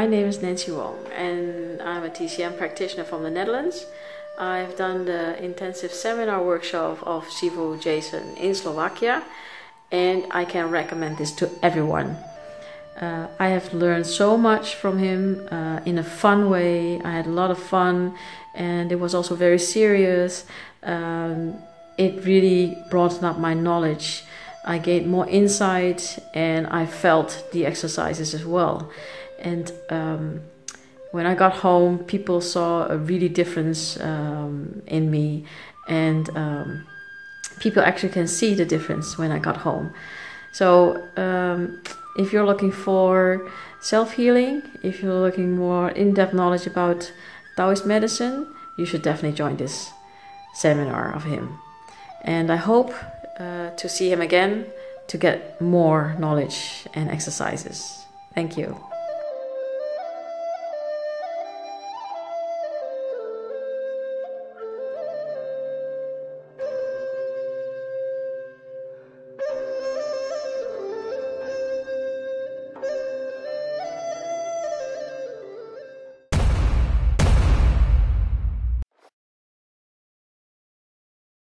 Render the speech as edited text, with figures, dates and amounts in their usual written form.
My name is Nancy Wong and I'm a TCM practitioner from the Netherlands. I've done the intensive seminar workshop of Sifu Jason in Slovakia, and I can recommend this to everyone. I have learned so much from him in a fun way. I had a lot of fun and it was also very serious. It really broadened up my knowledge. I gained more insight and I felt the exercises as well. And when I got home, people saw a really difference in me, and people actually can see the difference when I got home. So if you're looking for self-healing, if you're looking more in-depth knowledge about Daoist medicine, you should definitely join this seminar of him. And I hope to see him again to get more knowledge and exercises. Thank you.